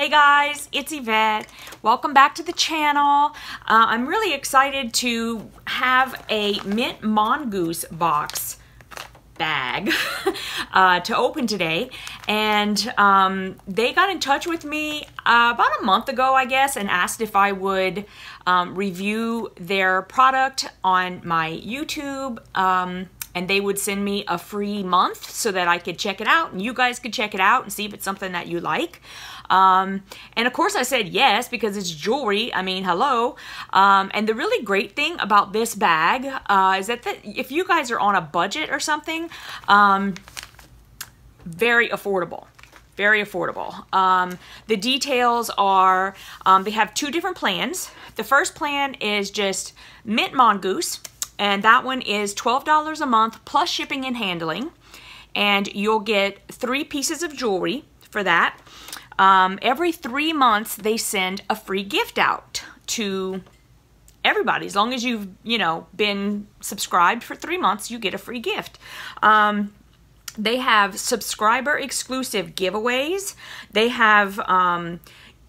Hey guys, it's Yvette. Welcome back to the channel. I'm really excited to have a mint mongoose box bag to open today. And they got in touch with me about a month ago, I guess, and asked if I would review their product on my YouTube. And they would send me a free month so that I could check it out and you guys could check it out and see if it's something that you like. And of course I said yes, because it's jewelry. I mean, hello. And the really great thing about this bag is that if you guys are on a budget or something, very affordable. Very affordable. The details are, they have two different plans. The first plan is just mint mongoose. And that one is $12 a month plus shipping and handling. And you'll get 3 pieces of jewelry for that. Every 3 months, they send a free gift out to everybody. As long as you've, been subscribed for 3 months, you get a free gift. They have subscriber exclusive giveaways. They have,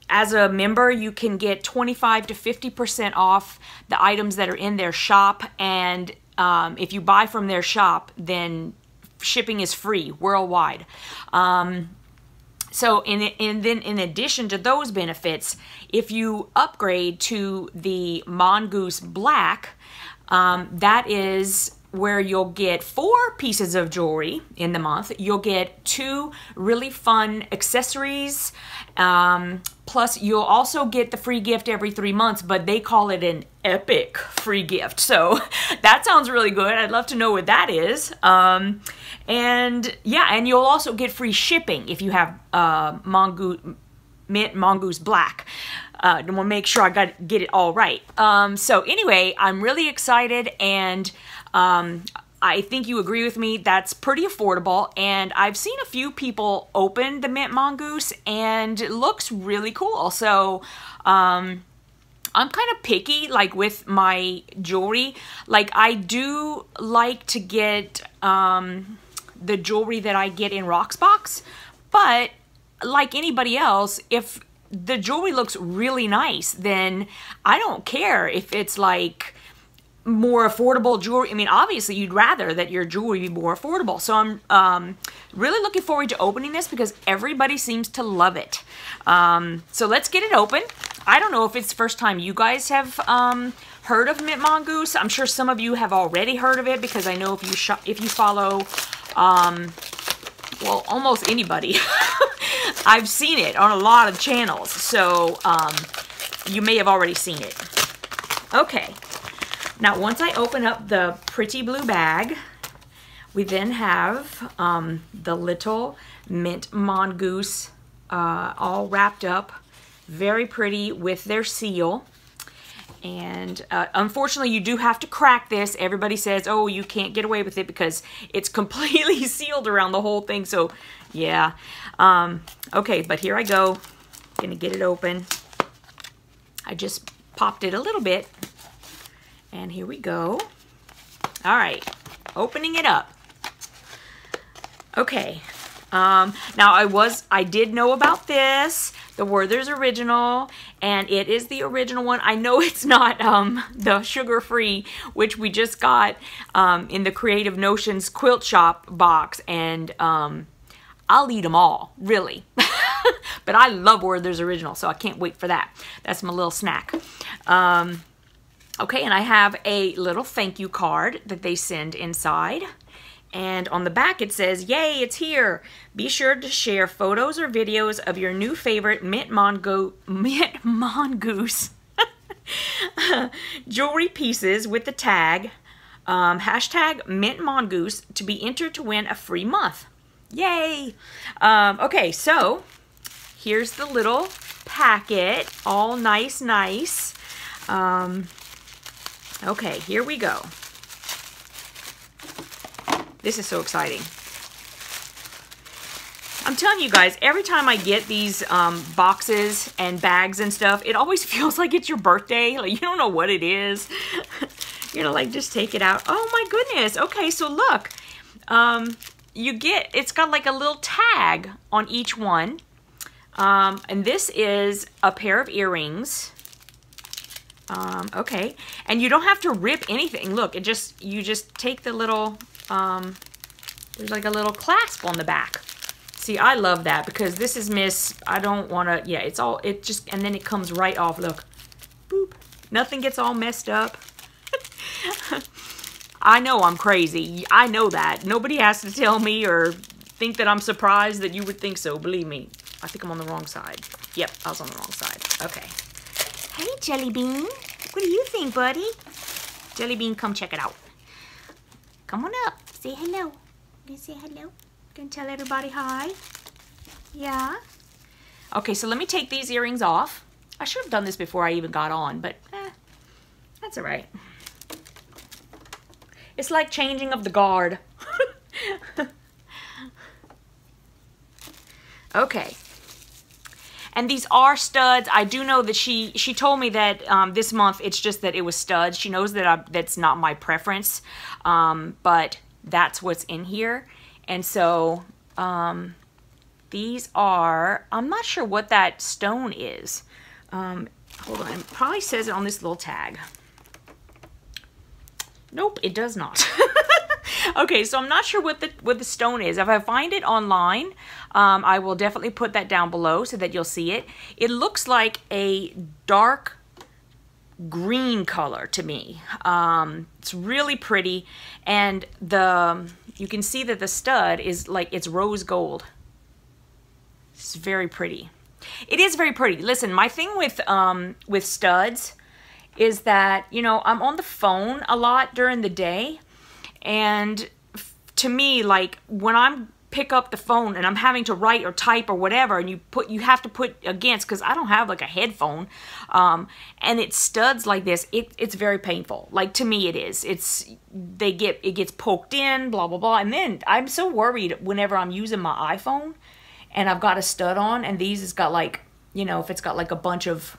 as a member, you can get 25 to 50% off the items that are in their shop. And if you buy from their shop, then shipping is free worldwide. So, and then in addition to those benefits, if you upgrade to the Mongoose Black, that is where you'll get 4 pieces of jewelry in the month. You'll get 2 really fun accessories. Plus, you'll also get the free gift every 3 months, but they call it an epic free gift. So that sounds really good. I'd love to know what that is. And yeah, and you'll also get free shipping if you have mint mongoose black. We'll make sure I get it all right. So anyway, I'm really excited, and I think you agree with me, that's pretty affordable. And I've seen a few people open the mint mongoose and it looks really cool. So I'm kind of picky, like with my jewelry. Like I do like to get the jewelry that I get in Rocksbox, but like anybody else, if the jewelry looks really nice, then I don't care if it's like more affordable jewelry. I mean, obviously you'd rather that your jewelry be more affordable. So I'm really looking forward to opening this because everybody seems to love it. So let's get it open. I don't know if it's the first time you guys have heard of mint mongoose. I'm sure some of you have already heard of it because I know if you follow well, almost anybody, I've seen it on a lot of channels. So you may have already seen it. Okay. Now, once I open up the pretty blue bag, we then have the little mint mongoose all wrapped up, very pretty with their seal. And unfortunately, you do have to crack this. Everybody says, oh, you can't get away with it because it's completely sealed around the whole thing. So yeah, okay, but here I go. Gonna get it open. I just popped it a little bit. And here we go. All right, opening it up. Okay, now I did know about this, the Werther's Original, and it is the original one. I know it's not the sugar-free, which we just got in the Creative Notions Quilt Shop box, and I'll eat them all, really. But I love Werther's Original, so I can't wait for that. That's my little snack. Okay, and I have a little thank you card that they send inside. And on the back it says, yay, it's here. Be sure to share photos or videos of your new favorite mint mongoose jewelry pieces with the tag, hashtag mint mongoose to be entered to win a free month. Yay. Okay, so here's the little packet, all nice. Okay, here we go. This is so exciting. I'm telling you guys, every time I get these boxes and bags and stuff, it always feels like it's your birthday. Like, you don't know what it is. You're gonna like just take it out. Oh my goodness. Okay, so look. It's got like a little tag on each one. And this is a pair of earrings. Okay, and you don't have to rip anything. Look, it just, you just take the little, there's like a little clasp on the back. See, I love that because this is Miss, I don't wanna, yeah, it's all, it just, and then it comes right off, look. Boop, nothing gets all messed up. I know I'm crazy, I know that. Nobody has to tell me or think that I'm surprised that you would think so, believe me. I think I'm on the wrong side. Yep, I was on the wrong side, okay. Hey, Jellybean. What do you think, buddy? Jellybean, come check it out. Come on up. Say hello. You say hello? Gonna tell everybody hi. Yeah. Okay, so let me take these earrings off. I should have done this before I even got on, but that's all right. It's like changing of the guard. Okay. And these are studs. I do know that she told me that this month it's just that it was studs. She knows that that's not my preference, but that's what's in here. And so these are, I'm not sure what that stone is. Hold on, it probably says it on this little tag. Nope, it does not. Okay, so I'm not sure what the stone is. If I find it online, I will definitely put that down below so that you'll see it. It looks like a dark green color to me. It's really pretty, and you can see that the stud is like, it's rose gold. It's very pretty. It is very pretty. Listen, my thing with studs is that, you know, I'm on the phone a lot during the day. And to me, like when I pick up the phone and I'm having to write or type or whatever, and you have to put against, because I don't have like a headphone, and it studs like this, it's very painful. Like to me, it is. It gets poked in, blah blah blah. And then I'm so worried whenever I'm using my iPhone, and I've got a stud on, and these has got like, you know, if it's got like a bunch of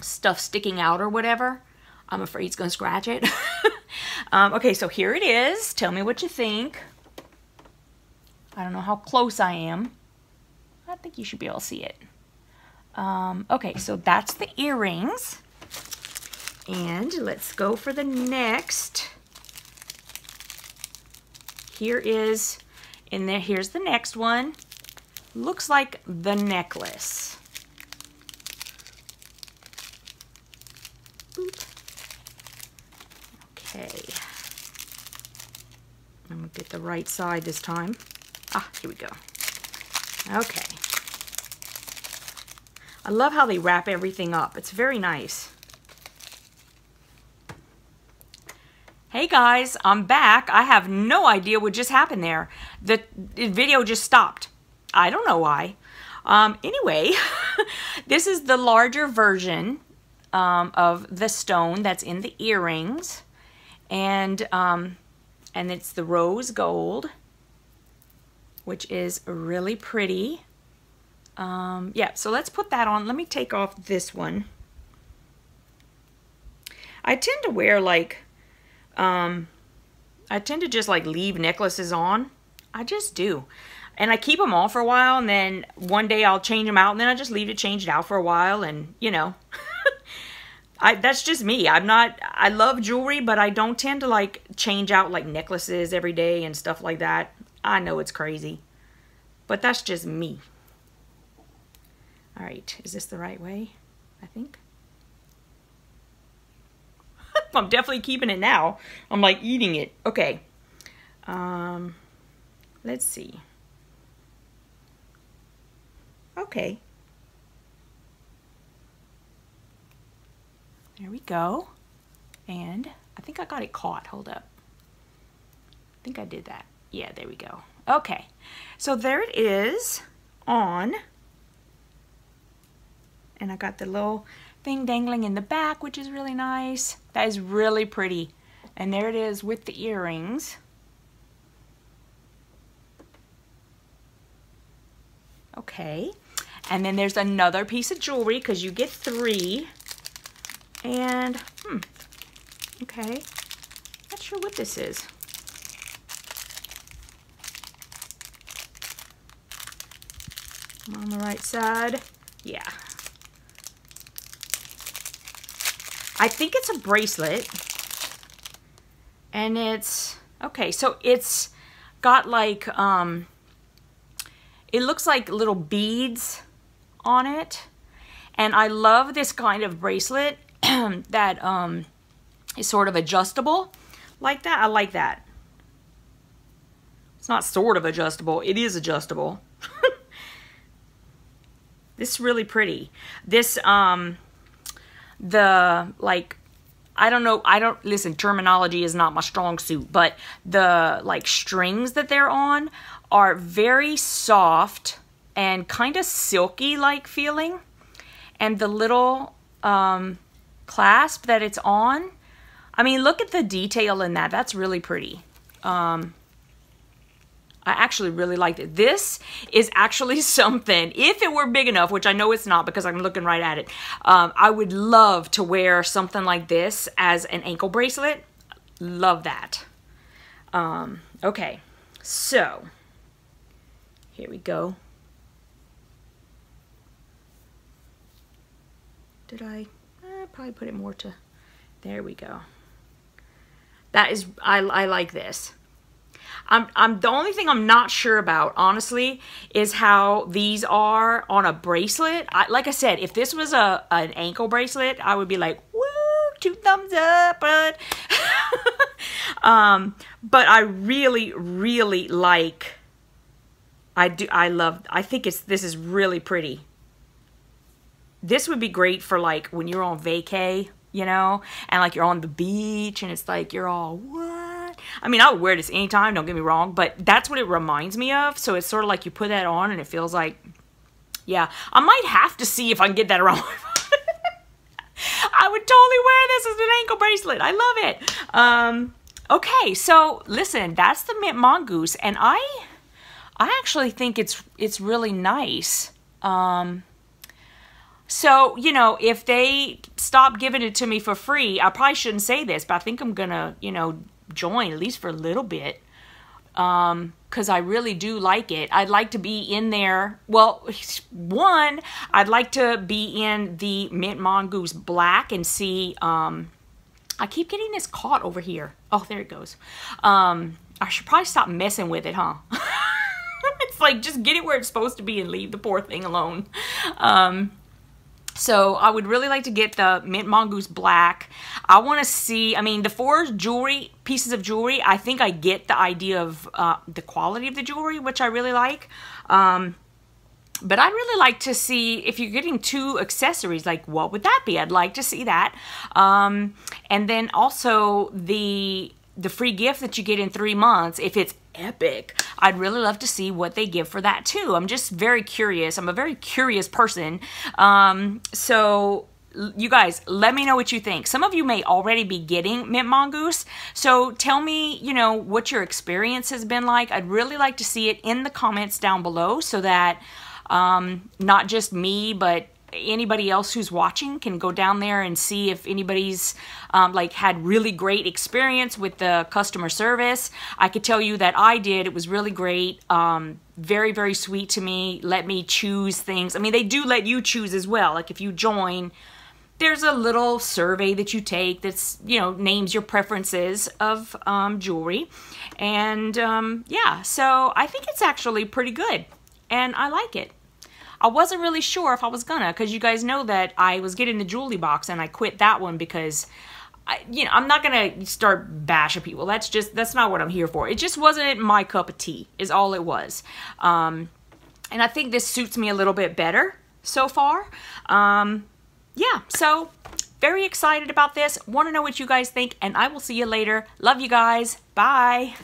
stuff sticking out or whatever, I'm afraid it's gonna scratch it. Okay, so here it is. Tell me what you think. I don't know how close I am. I think you should be able to see it. Okay, so that's the earrings. And let's go for the next. Here is, and then here's the next one. Looks like the necklace. Boop. Okay, I'm gonna get the right side this time. Ah, here we go. Okay. I love how they wrap everything up. It's very nice. Hey guys, I'm back. I have no idea what just happened there. The video just stopped. I don't know why. Anyway, this is the larger version of the stone that's in the earrings. And it's the rose gold, which is really pretty. Yeah, so let's put that on. Let me take off this one. I tend to wear like, I tend to just like leave necklaces on. I just do. And I keep them on for a while, and then one day I'll change them out, and then I just leave it changed out for a while, and you know. That's just me. I love jewelry, but I don't tend to like change out like necklaces every day and stuff like that. I know it's crazy, but that's just me. All right, is this the right way? I think. I'm definitely keeping it now. I'm like eating it. Okay. Let's see. Okay. There we go. And I think I got it caught. Hold up. I think I did that. Yeah, there we go. Okay. So there it is on. And I got the little thing dangling in the back, which is really nice. That is really pretty. And there it is with the earrings. Okay. And then there's another piece of jewelry, because you get three. And, okay, not sure what this is. I'm on the right side. Yeah. I think it's a bracelet. And it's, okay, so it's got like, it looks like little beads on it. And I love this kind of bracelet that is sort of adjustable like that. I like that. It's not sort of adjustable, it is adjustable. This is really pretty. This, the, like, I don't know, I don't, listen, terminology is not my strong suit, but the, like, strings that they're on are very soft and kind of silky-like feeling. And the little clasp that it's on, I mean, look at the detail in that. That's really pretty. I actually really liked it. This is actually something, if it were big enough, which I know it's not because I'm looking right at it, I would love to wear something like this as an ankle bracelet. Love that. Okay, so here we go. Did I probably put it more to, there we go. That is, I like this. The only thing I'm not sure about, honestly, is how these are on a bracelet. Like I said, if this was an ankle bracelet, I would be like, woo, 2 thumbs up, bud. But I really, really like, I think this is really pretty. This would be great for like when you're on vacay, you know, and like you're on the beach and it's like you're all, what? I mean, I would wear this anytime, don't get me wrong, but that's what it reminds me of. So it's sort of like you put that on and it feels like, yeah, I might have to see if I can get that around. I would totally wear this as an ankle bracelet. I love it. Okay, so listen, that's the Mongoose, and I actually think it's really nice. So, you know, if they stop giving it to me for free, I probably shouldn't say this, but I think I'm going to, you know, join at least for a little bit, because I really do like it. I'd like to be in there. Well, one, I'd like to be in the Mint Mongoose Black and see, I keep getting this caught over here. Oh, there it goes. I should probably stop messing with it, huh? It's like, just get it where it's supposed to be and leave the poor thing alone. So I would really like to get the Mint Mongoose Black. I want to see, I mean, the 4 jewelry, pieces of jewelry, I think I get the idea of the quality of the jewelry, which I really like. But I'd really like to see, if you're getting 2 accessories, like what would that be? I'd like to see that. And then also the free gift that you get in 3 months, if it's epic, I'd really love to see what they give for that too. I'm just very curious. I'm a very curious person. So you guys, let me know what you think. Some of you may already be getting Mint Mongoose, so tell me, you know, what your experience has been like. I'd really like to see it in the comments down below so that not just me, but anybody else who's watching can go down there and see if anybody's like had really great experience with the customer service. I could tell you that I did. It was really great. Very, very sweet to me. Let me choose things. I mean, they do let you choose as well. Like if you join, there's a little survey that you take that's, you know, names your preferences of jewelry. And yeah, so I think it's actually pretty good and I like it. I wasn't really sure if I was gonna, because you guys know that I was getting the jewelry box and I quit that one because, you know, I'm not gonna start bashing people. That's just, that's not what I'm here for. It just wasn't my cup of tea is all it was. And I think this suits me a little bit better so far. Yeah, so very excited about this. Want to know what you guys think, and I will see you later. Love you guys. Bye.